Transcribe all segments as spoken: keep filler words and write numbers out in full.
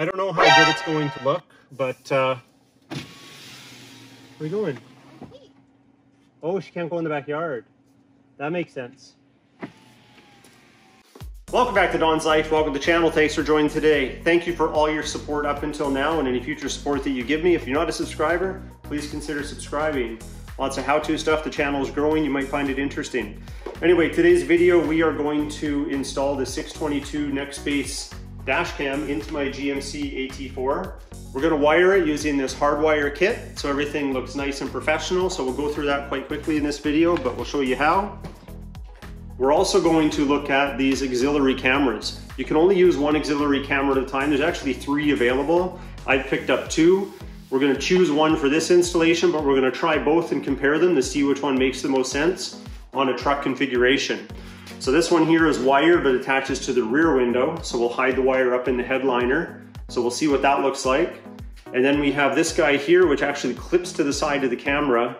I don't know how good it's going to look, but uh, where are you going? Oh, she can't go in the backyard. That makes sense. Welcome back to Don's Life. Welcome to the channel. Thanks for joining today. Thank you for all your support up until now and any future support that you give me. If you're not a subscriber, please consider subscribing. Lots of how-to stuff. The channel is growing. You might find it interesting. Anyway, today's video, we are going to install the six twenty-two Nextbase dash cam into my G M C A T four. We're going to wire it using this hardwire kit so everything looks nice and professional. So we'll go through that quite quickly in this video, but we'll show you how. We're also going to look at these auxiliary cameras. You can only use one auxiliary camera at a time. There's actually three available. I've picked up two. We're gonna choose one for this installation, but we're gonna try both and compare them to see which one makes the most sense on a truck configuration. So this one here is wired, but attaches to the rear window. So we'll hide the wire up in the headliner. So we'll see what that looks like. And then we have this guy here, which actually clips to the side of the camera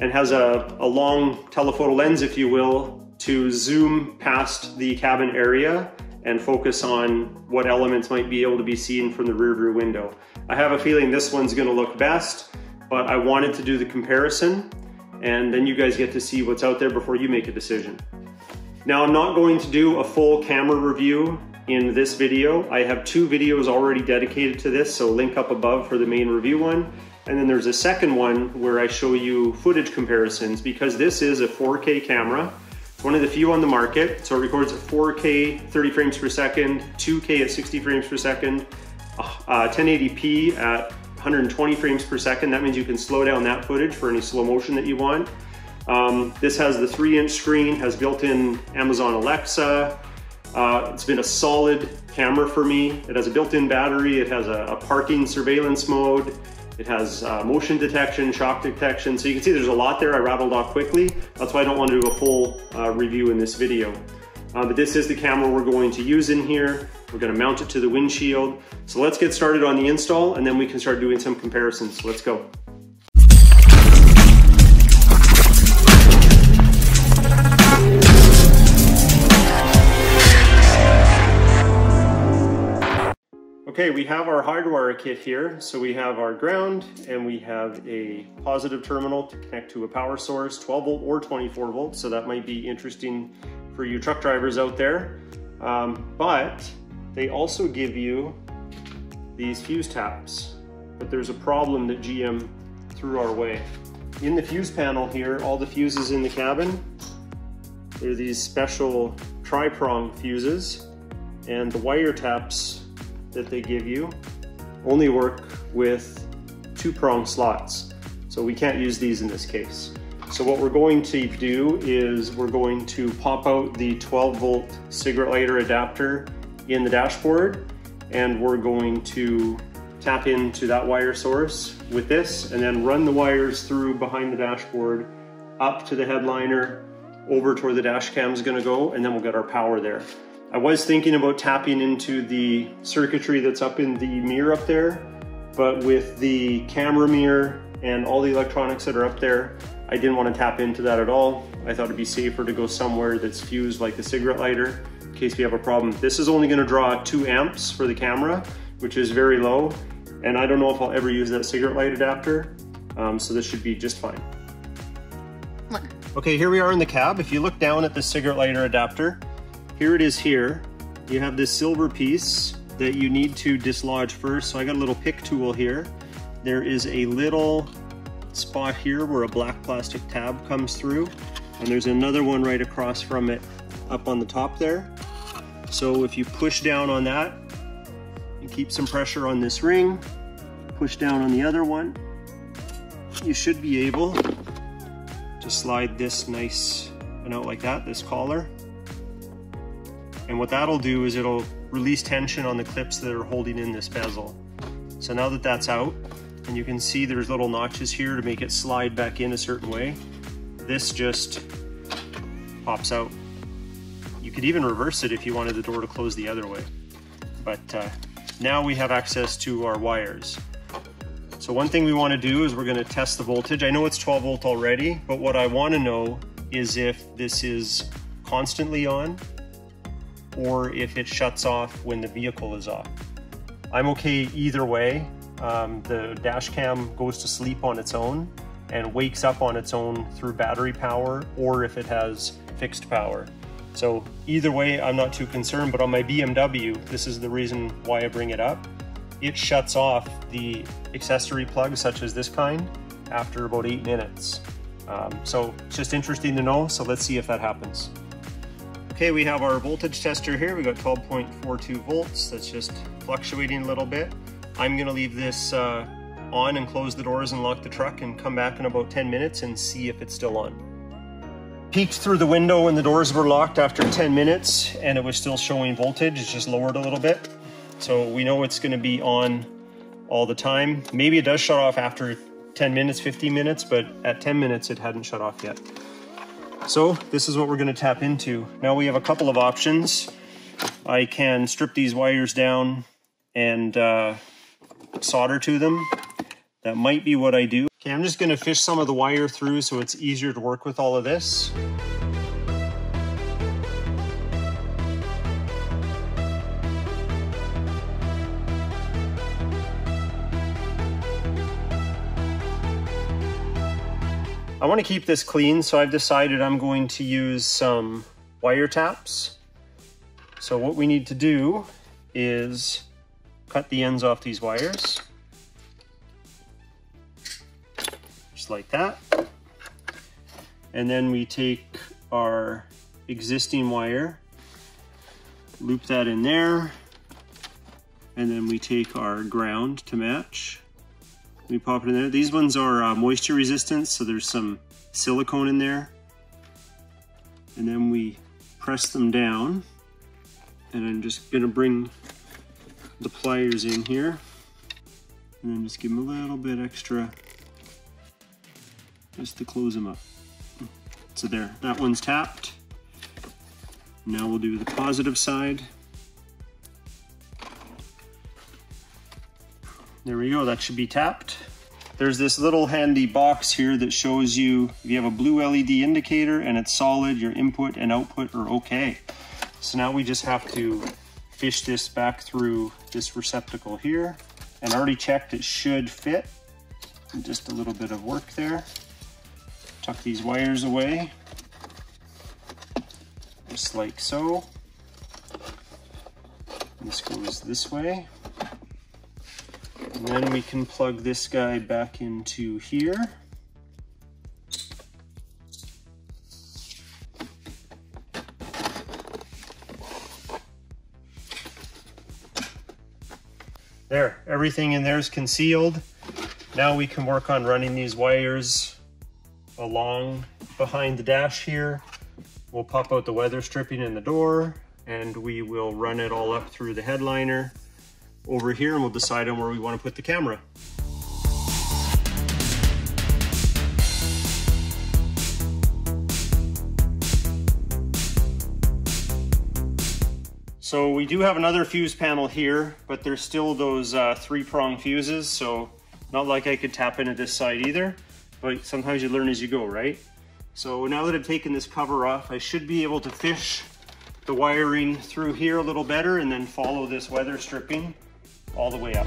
and has a, a long telephoto lens, if you will, to zoom past the cabin area and focus on what elements might be able to be seen from the rear view window. I have a feeling this one's gonna look best, but I wanted to do the comparison and then you guys get to see what's out there before you make a decision. Now, I'm not going to do a full camera review in this video. I have two videos already dedicated to this, so link up above for the main review one. And then there's a second one where I show you footage comparisons, because this is a four K camera. One of the few on the market, so it records at four K, thirty frames per second, two K at sixty frames per second, uh, ten eighty p at one hundred twenty frames per second. That means you can slow down that footage for any slow motion that you want. Um, this has the three inch screen, has built-in Amazon Alexa. Uh, it's been a solid camera for me. It has a built-in battery, it has a, a parking surveillance mode. It has uh, motion detection, shock detection. So you can see there's a lot there. I rattled off quickly. That's why I don't want to do a full uh, review in this video. Uh, but this is the camera we're going to use in here. We're going to mount it to the windshield. So let's get started on the install and then we can start doing some comparisons. Let's go. Okay, we have our hardwire kit here. So we have our ground and we have a positive terminal to connect to a power source, twelve volt or twenty-four volt. So that might be interesting for you truck drivers out there. Um, but they also give you these fuse taps, but there's a problem that G M threw our way. In the fuse panel here, all the fuses in the cabin, they're these special tri-prong fuses, and the wire taps that they give you only work with two prong slots. So we can't use these in this case. So what we're going to do is we're going to pop out the twelve volt cigarette lighter adapter in the dashboard, and we're going to tap into that wire source with this and then run the wires through behind the dashboard, up to the headliner, over to where the dash cam is gonna go, and then we'll get our power there. I was thinking about tapping into the circuitry that's up in the mirror up there, but with the camera mirror and all the electronics that are up there, I didn't want to tap into that at all. I thought it'd be safer to go somewhere that's fused, like the cigarette lighter, in case we have a problem. This is only going to draw two amps for the camera, which is very low, and I don't know if I'll ever use that cigarette light adapter, um, so this should be just fine. Okay, here we are in the cab. If you look down at the cigarette lighter adapter, here it is here. You have this silver piece that you need to dislodge first. So I got a little pick tool here. There is a little spot here where a black plastic tab comes through. And there's another one right across from it up on the top there. So if you push down on that, you keep some pressure on this ring, push down on the other one, you should be able to slide this nice and out like that, this collar. And what that'll do is it'll release tension on the clips that are holding in this bezel. So now that that's out, and you can see there's little notches here to make it slide back in a certain way, this just pops out. You could even reverse it if you wanted the door to close the other way. But uh, now we have access to our wires. So one thing we want to do is we're going to test the voltage. I know it's twelve volt already, but what I want to know is if this is constantly on, or if it shuts off when the vehicle is off. I'm okay either way. Um, the dash cam goes to sleep on its own and wakes up on its own through battery power, or if it has fixed power. So either way, I'm not too concerned, but on my B M W, this is the reason why I bring it up. It shuts off the accessory plug, such as this kind, after about eight minutes. Um, so it's just interesting to know, so let's see if that happens. Okay, we have our voltage tester here. We got twelve point four two volts, that's just fluctuating a little bit. I'm gonna leave this uh, on and close the doors and lock the truck and come back in about ten minutes and see if it's still on. Peeked through the window when the doors were locked after ten minutes and it was still showing voltage. It's just lowered a little bit. So we know it's gonna be on all the time. Maybe it does shut off after ten minutes, fifteen minutes, but at ten minutes it hadn't shut off yet. So this is what we're gonna tap into. Now we have a couple of options. I can strip these wires down and uh, solder to them. That might be what I do. Okay, I'm just gonna fish some of the wire through so it's easier to work with all of this. I want to keep this clean, so I've decided I'm going to use some wire taps. So what we need to do is cut the ends off these wires. Just like that. And then we take our existing wire, loop that in there, and then we take our ground to match. We pop it in there. These ones are uh, moisture resistant, so there's some silicone in there. And then we press them down. And I'm just gonna bring the pliers in here. And then just give them a little bit extra just to close them up. So there, that one's tapped. Now we'll do the positive side. There we go, that should be tapped. There's this little handy box here that shows you if you have a blue L E D indicator and it's solid, your input and output are okay. So now we just have to fish this back through this receptacle here. And I already checked, it should fit. Just a little bit of work there. Tuck these wires away, just like so. This goes this way. And then we can plug this guy back into here. There, everything in there is concealed. Now we can work on running these wires along behind the dash here. We'll pop out the weather stripping in the door and we will run it all up through the headliner over here, and we'll decide on where we want to put the camera. So we do have another fuse panel here, but there's still those uh, three-prong fuses, so not like I could tap into this side either, but sometimes you learn as you go, right? So now that I've taken this cover off, I should be able to fish the wiring through here a little better and then follow this weather stripping all the way up.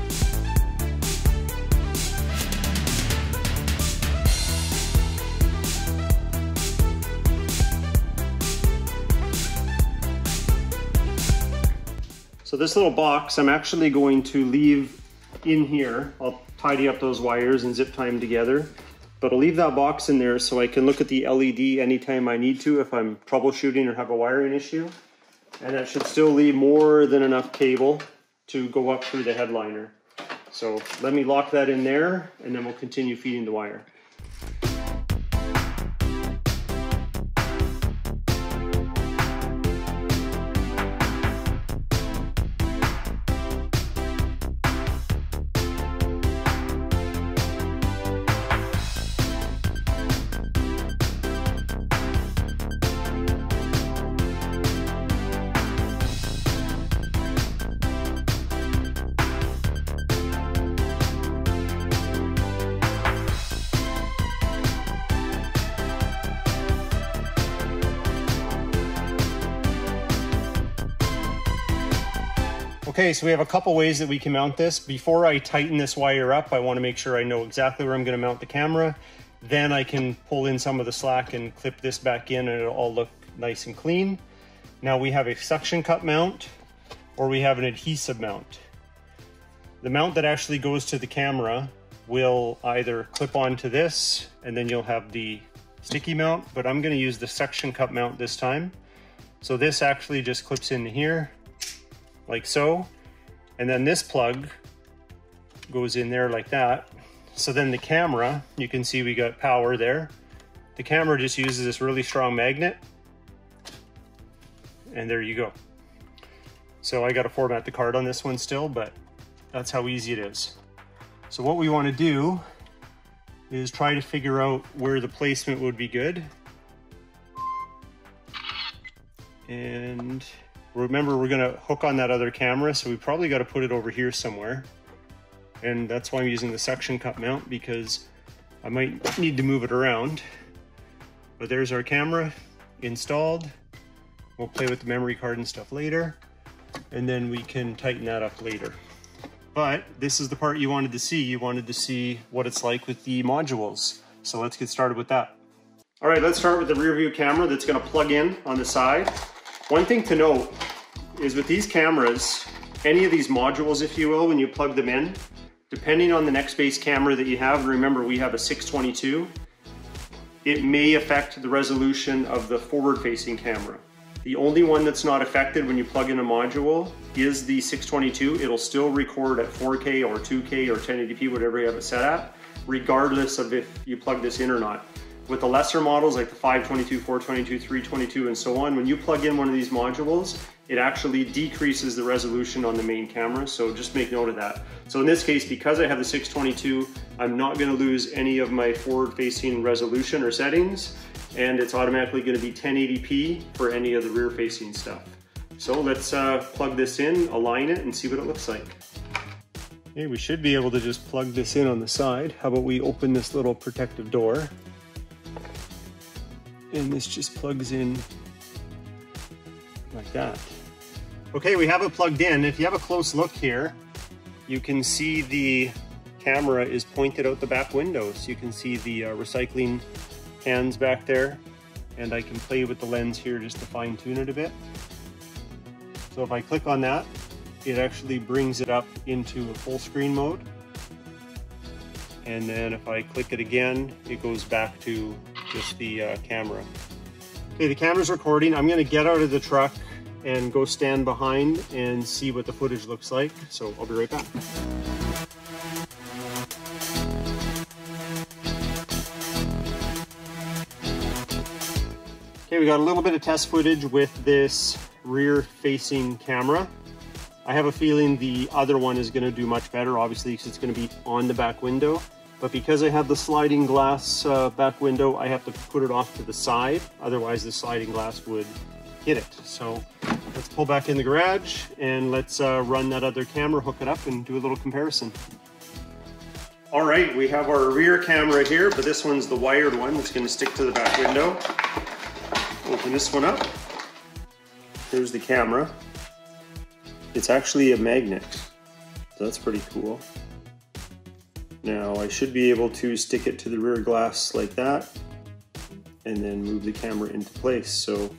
So this little box, I'm actually going to leave in here. I'll tidy up those wires and zip tie them together, but I'll leave that box in there so I can look at the L E D anytime I need to if I'm troubleshooting or have a wiring issue. And that should still leave more than enough cable to go up through the headliner. So let me lock that in there and then we'll continue feeding the wire. Okay, so we have a couple ways that we can mount this. Before I tighten this wire up, I want to make sure I know exactly where I'm going to mount the camera. Then I can pull in some of the slack and clip this back in and it'll all look nice and clean. Now we have a suction cup mount, or we have an adhesive mount. The mount that actually goes to the camera will either clip onto this and then you'll have the sticky mount, but I'm going to use the suction cup mount this time. So this actually just clips into here, like so, and then this plug goes in there like that. So then the camera, you can see we got power there. The camera just uses this really strong magnet, and there you go. So I got to format the card on this one still, but that's how easy it is. So what we want to do is try to figure out where the placement would be good. And remember, we're going to hook on that other camera, so we probably got to put it over here somewhere. And that's why I'm using the suction cup mount, because I might need to move it around. But there's our camera installed. We'll play with the memory card and stuff later, and then we can tighten that up later. But this is the part you wanted to see. You wanted to see what it's like with the modules. So let's get started with that. All right, let's start with the rear view camera that's gonna plug in on the side. One thing to note is with these cameras, any of these modules, if you will, when you plug them in, depending on the Nextbase camera that you have, remember we have a six twenty-two, it may affect the resolution of the forward-facing camera. The only one that's not affected when you plug in a module is the six twenty-two. It'll still record at four K or two K or ten eighty P, whatever you have it set at, regardless of if you plug this in or not. With the lesser models like the five twenty-two, four twenty-two, three twenty-two, and so on, when you plug in one of these modules, it actually decreases the resolution on the main camera, so just make note of that. So in this case, because I have the six twenty-two, I'm not gonna lose any of my forward-facing resolution or settings, and it's automatically gonna be ten eighty P for any of the rear-facing stuff. So let's uh, plug this in, align it, and see what it looks like. Okay, we should be able to just plug this in on the side. How about we open this little protective door? And this just plugs in like that. Okay, we have it plugged in. If you have a close look here, you can see the camera is pointed out the back window. So you can see the uh, recycling cans back there, and I can play with the lens here just to fine tune it a bit. So if I click on that, it actually brings it up into a full screen mode. And then if I click it again, it goes back to just the uh, camera. Okay, the camera's recording. I'm gonna get out of the truck and go stand behind and see what the footage looks like. So I'll be right back. Okay, we got a little bit of test footage with this rear-facing camera. I have a feeling the other one is gonna do much better, obviously, because it's gonna be on the back window. But because I have the sliding glass uh, back window, I have to put it off to the side. Otherwise, the sliding glass would hit it. So let's pull back in the garage and let's uh, run that other camera, hook it up, and do a little comparison. All right, we have our rear camera here, but this one's the wired one that's going to stick to the back window. Open this one up. Here's the camera. It's actually a magnet, so that's pretty cool. Now I should be able to stick it to the rear glass like that and then move the camera into place. So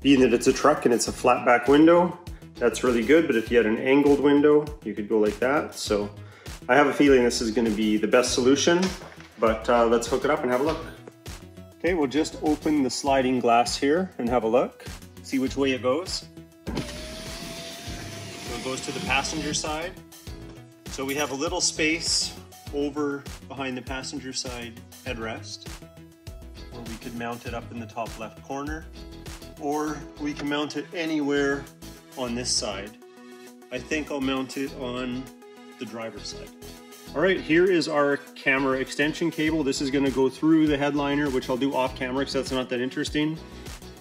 being that it's a truck and it's a flat back window, that's really good. But if you had an angled window, you could go like that. So I have a feeling this is going to be the best solution, but uh, let's hook it up and have a look. Okay, we'll just open the sliding glass here and have a look, see which way it goes. So it goes to the passenger side. So we have a little space over behind the passenger side headrest, or we could mount it up in the top left corner, or we can mount it anywhere on this side. I think I'll mount it on the driver's side. All right, here is our camera extension cable. This is gonna go through the headliner, which I'll do off camera because that's not that interesting.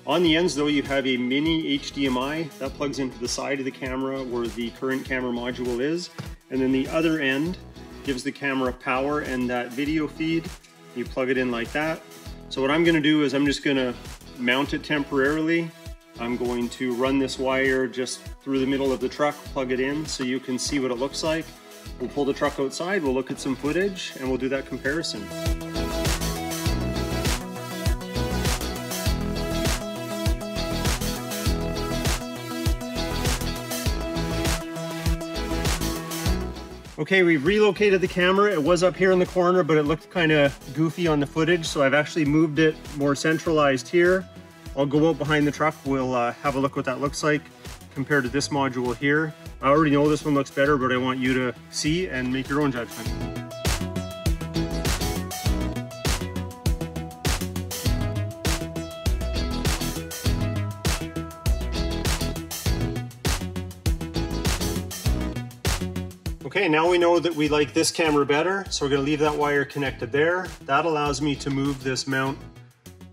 On the ends though, you have a mini H D M I that plugs into the side of the camera where the current camera module is, and then the other end gives the camera power and that video feed. You plug it in like that. So what I'm gonna do is I'm just gonna mount it temporarily I'm going to run this wire just through the middle of the truck, plug it in so you can see what it looks like. We'll pull the truck outside, we'll look at some footage, and we'll do that comparison. Okay, we've relocated the camera. It was up here in the corner, but it looked kind of goofy on the footage, so I've actually moved it more centralized here. I'll go out behind the truck, we'll uh, have a look what that looks like compared to this module here. I already know this one looks better, but I want you to see and make your own judgment. Okay, now we know that we like this camera better, so we're going to leave that wire connected there. That allows me to move this mount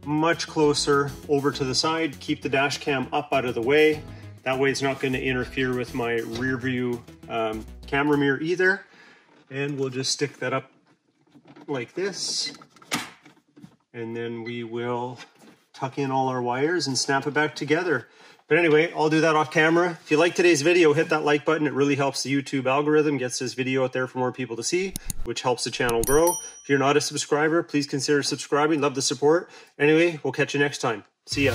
much closer over to the side, keep the dash cam up out of the way. That way it's not going to interfere with my rear view um, camera mirror either. And we'll just stick that up like this. And then we will tuck in all our wires and snap it back together. But anyway, I'll do that off camera. If you like today's video, hit that like button. It really helps the YouTube algorithm, gets this video out there for more people to see, which helps the channel grow. If you're not a subscriber, please consider subscribing. Love the support. Anyway, we'll catch you next time. See ya.